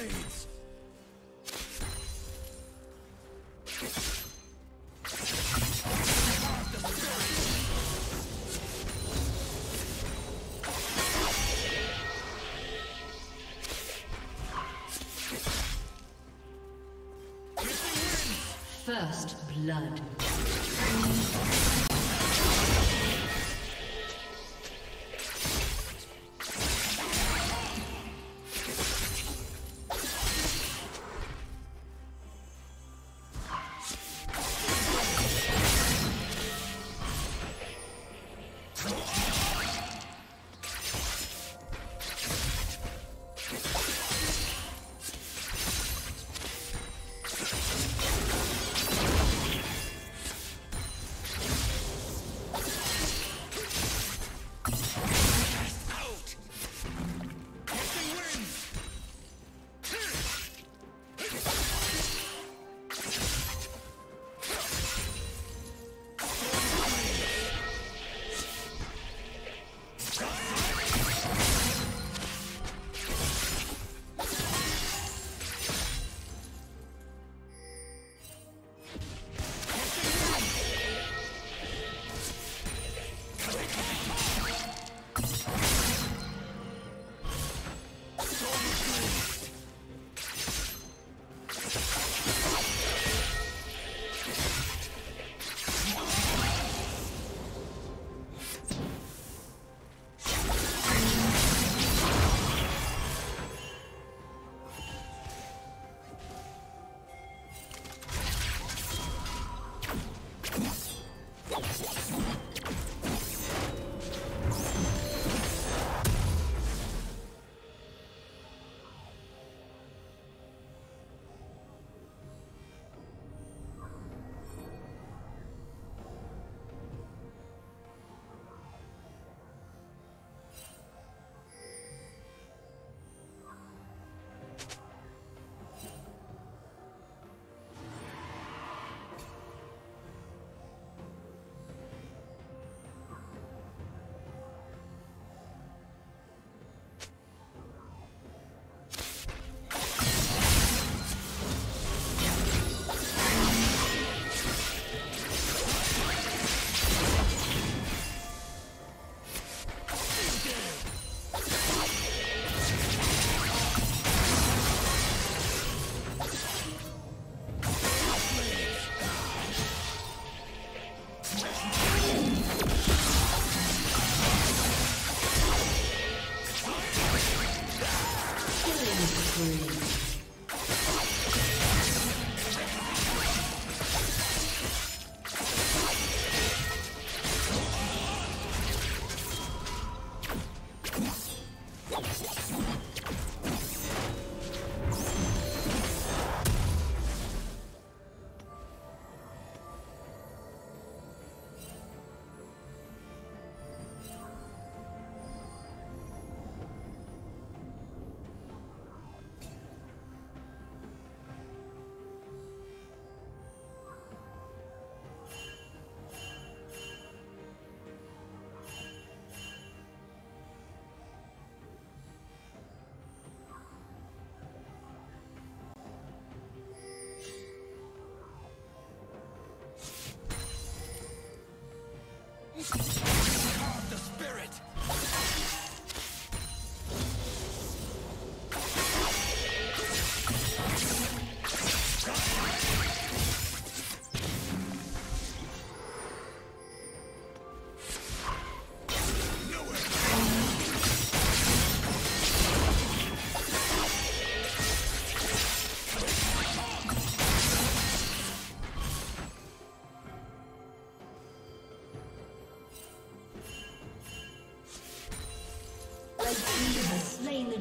blades! First blood.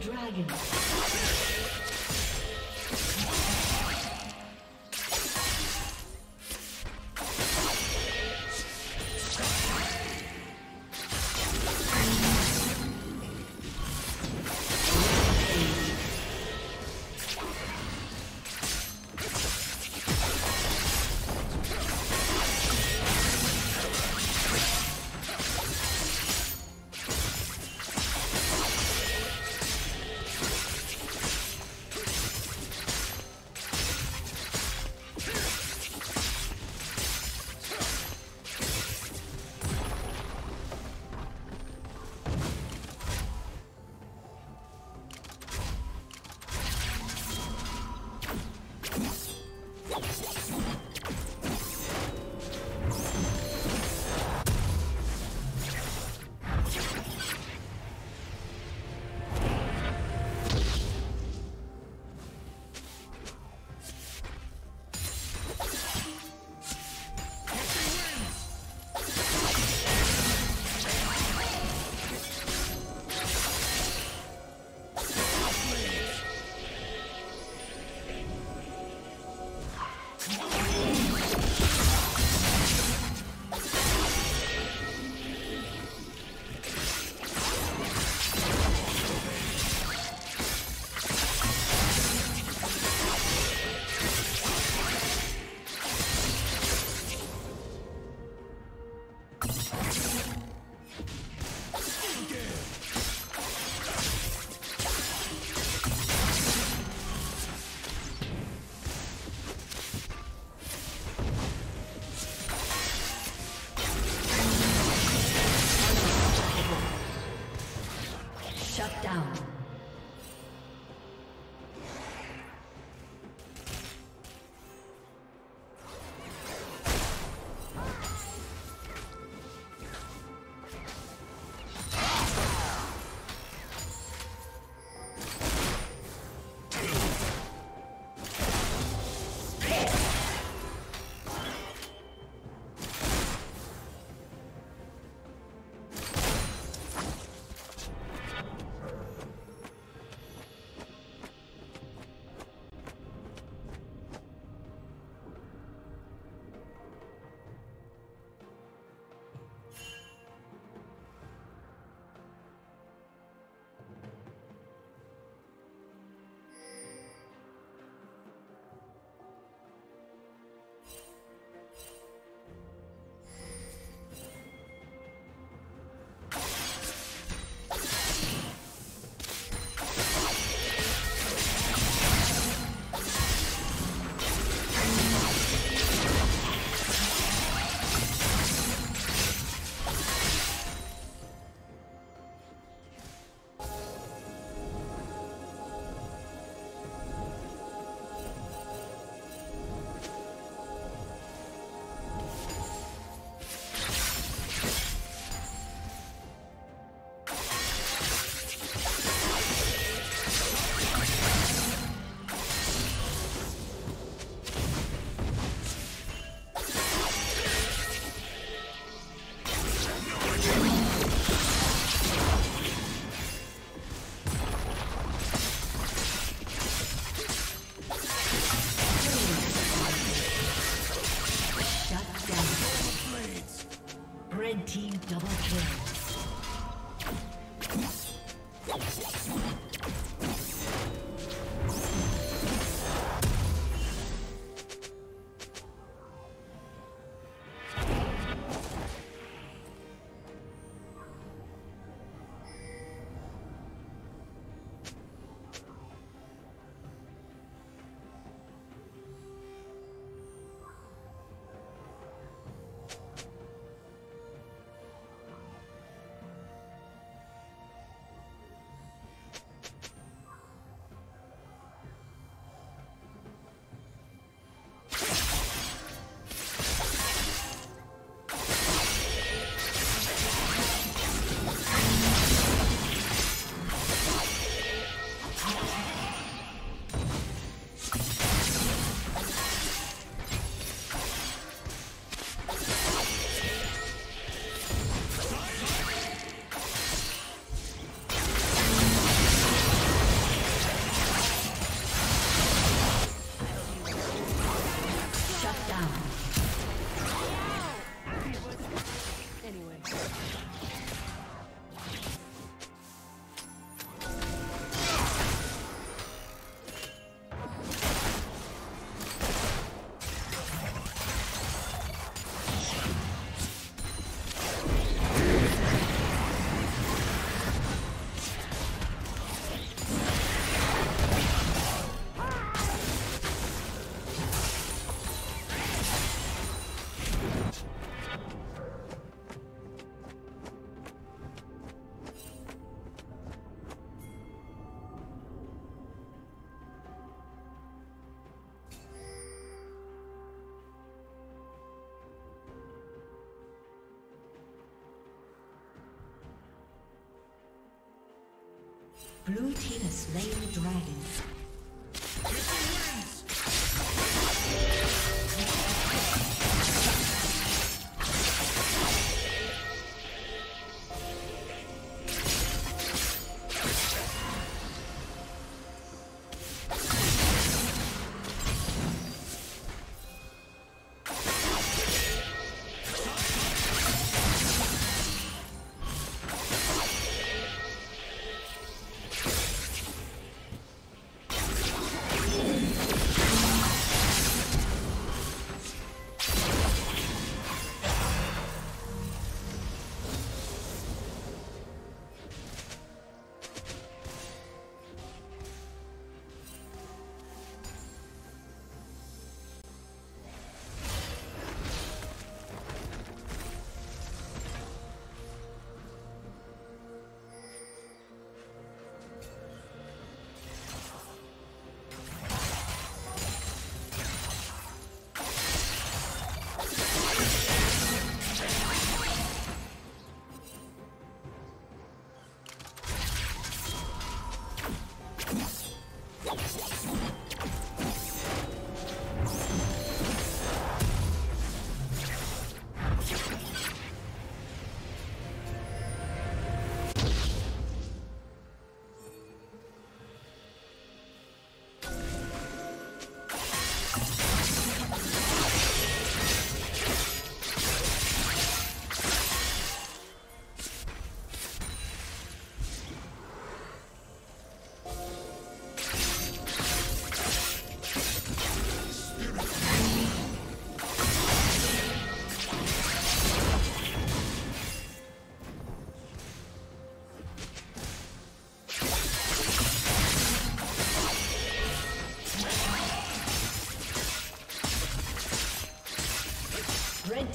Dragon. Shut down. Blue team has slain the dragon.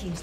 team's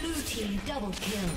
Blue team double kill.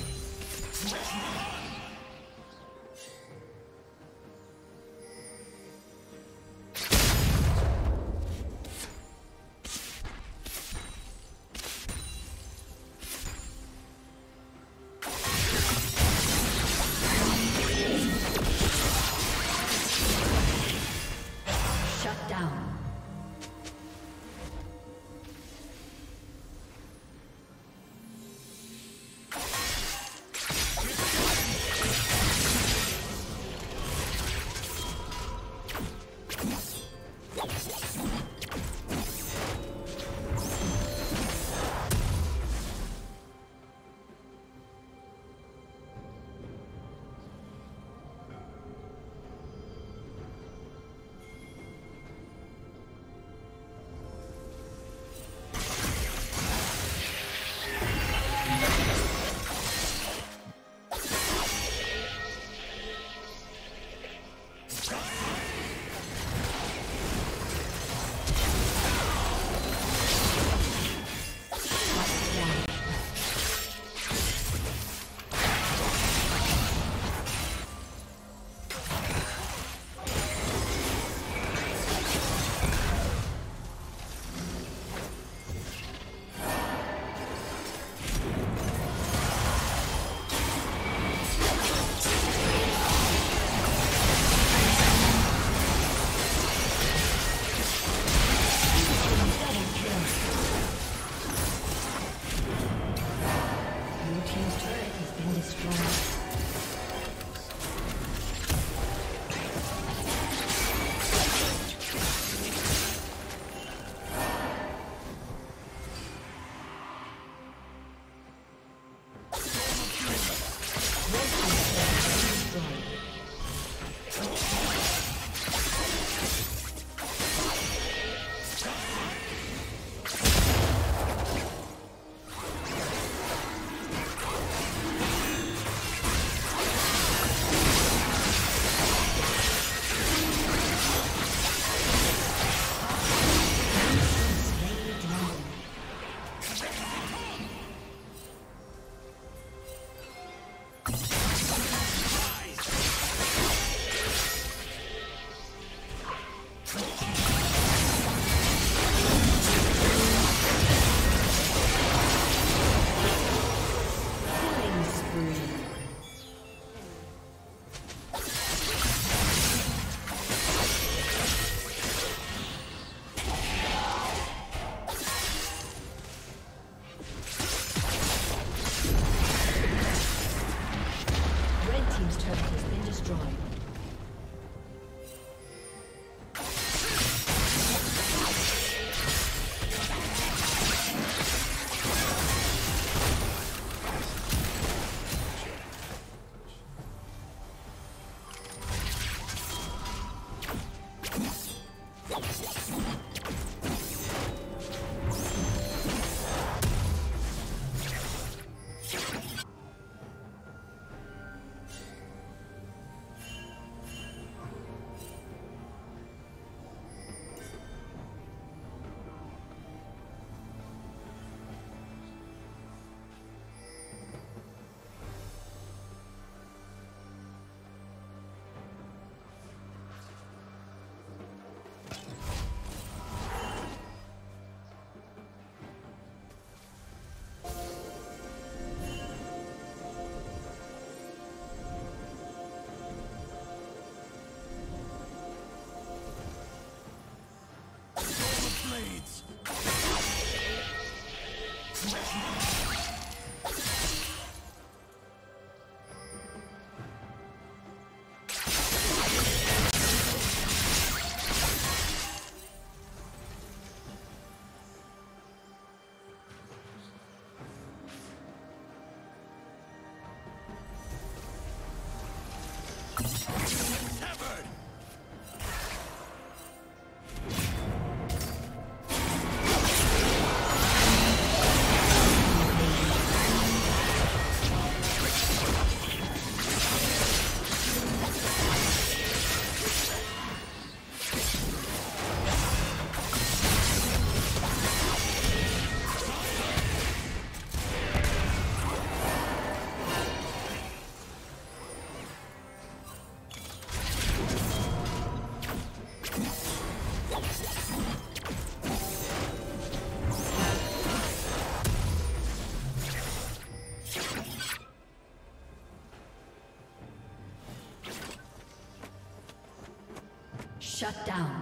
Shut down.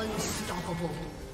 Unstoppable.